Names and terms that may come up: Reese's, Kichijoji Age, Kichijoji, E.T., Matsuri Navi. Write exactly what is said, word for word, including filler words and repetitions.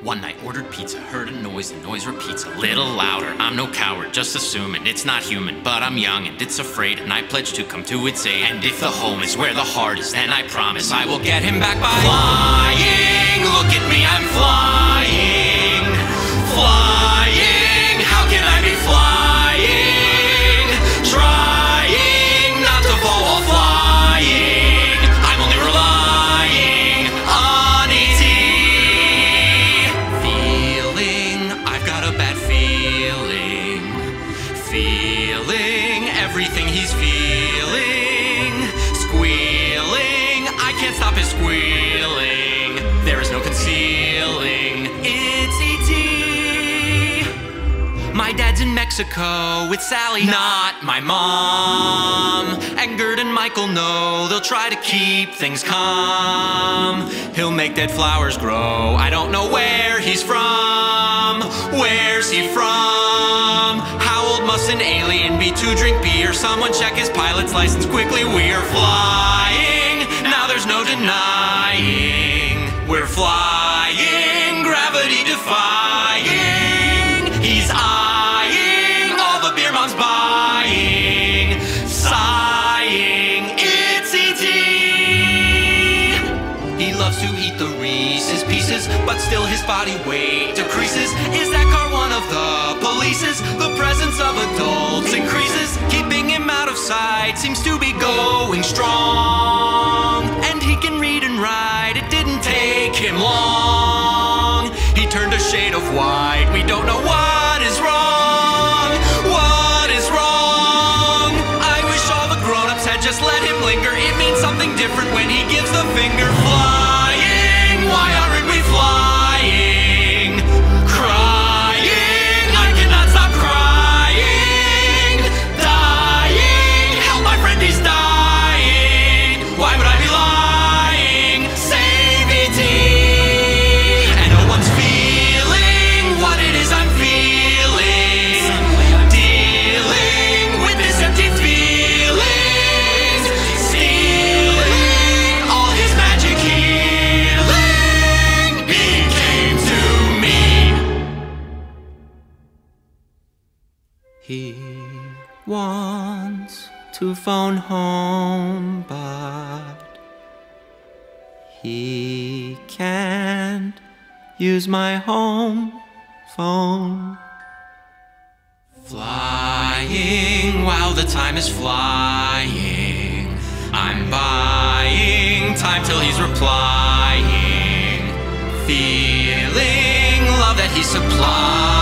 One night, ordered pizza, heard a noise, the noise repeats a little louder. I'm no coward, just assuming it's not human, but I'm young and it's afraid, and I pledge to come to its aid. And if the home is where the heart is, then I promise I will get him back by flying. Look at me, I'm flying, flying. How can I be flying? Trying not to fall while flying. I'm only relying on E T Feeling, I've got a bad feeling. Feeling everything he's feeling. Squealing, I can't stop his squealing. There is no concealing, it's E T My dad's in Mexico with Sally, not my mom. Angered and Michael know they'll try to keep things calm. He'll make dead flowers grow. I don't know where he's from. Where's he from? How old must an alien be to drink beer? Someone check his pilot's license quickly. We're flying, now there's no denying. We're flying, gravity defying. He's eyeing all the beer mom's buying. Sighing, it's E T He loves to eat the Reese's Pieces, but still his body weight decreases. Is that car one of the police's? The presence of adults increases. Keeping him out of sight seems to be going strong. And he can read and write, it didn't take him long. He turned a shade of white, we don't know what is wrong. What is wrong? I wish all the grown-ups had just let him linger. It means something different when he gives the finger. Flying, why aren't we flying? Crying, I cannot stop crying. Dying, help my friend, he's dying. Why would I be lying? Save E T And no one's feeling what it is I'm feeling. Dealing with this empty feeling. Stealing all his magic healing. He came to me. He wants to phone home, but he can't use my home phone. Flying while the time is flying. I'm buying time till he's replying. Feeling love that he supplies.